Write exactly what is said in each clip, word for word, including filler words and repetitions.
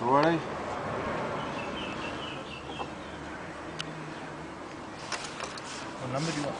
That's all right. What number do you want?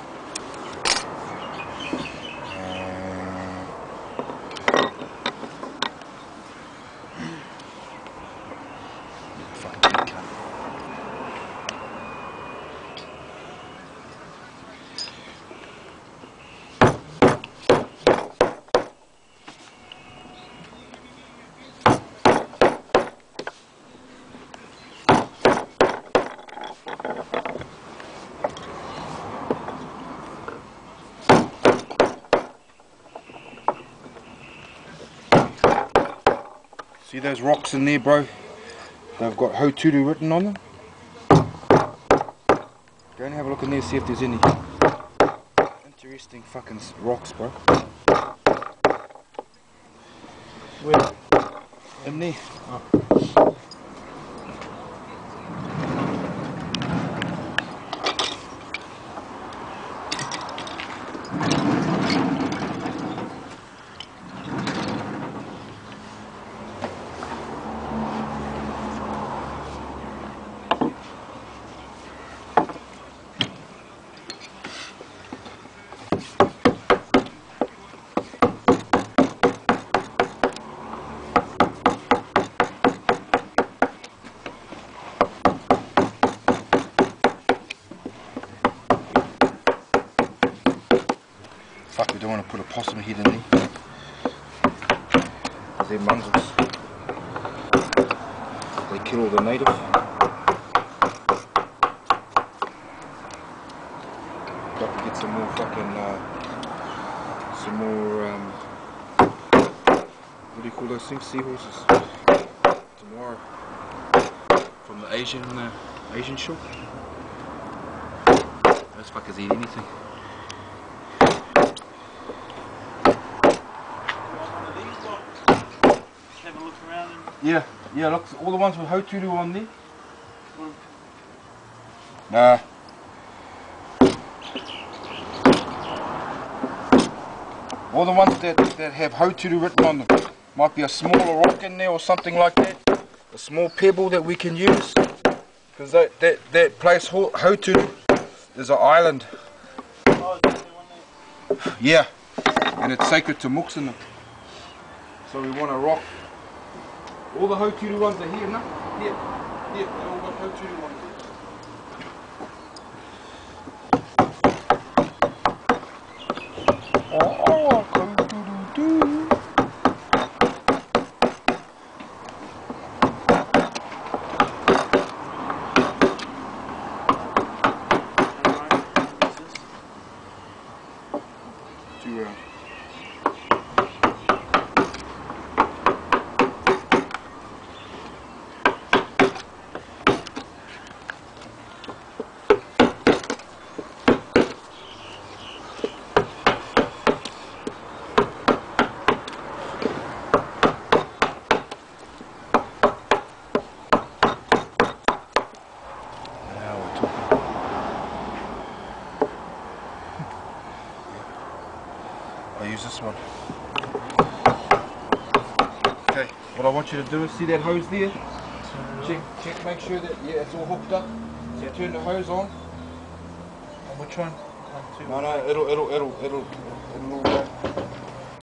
See those rocks in there, bro? They've got Hauturu written on them. Go and have a look in there, see if there's any interesting fucking rocks, bro. Where? In there. Oh. Fuck, we don't want to put a possum head in there. They're mongrels. They kill all the native. Got to get some more fucking, uh, some more, um, what do you call those things? Seahorses. Tomorrow. From the Asian, uh, Asian shop. Those fuckers eat anything. Yeah, yeah, look, all the ones with Hauturu on there. Nah. All the ones that, that have Hauturu written on them. Might be a smaller rock in there or something like that. A small pebble that we can use. Because that, that, that place, Hauturu, is an island. Oh, is that the one there? Yeah, and it's sacred to Moksuna. So we want a rock. All the Hauturu ones are here, no? Here, here, they all got Hauturu ones. Oh, oh, Hauturu do. Two rounds. This one. Okay, what I want you to do is see that hose there? Check, check, make sure that, yeah, it's all hooked up. So yeah. Turn the hose on. And which one? One, two, no, no, it'll, it'll, it'll, it'll, it'll all go.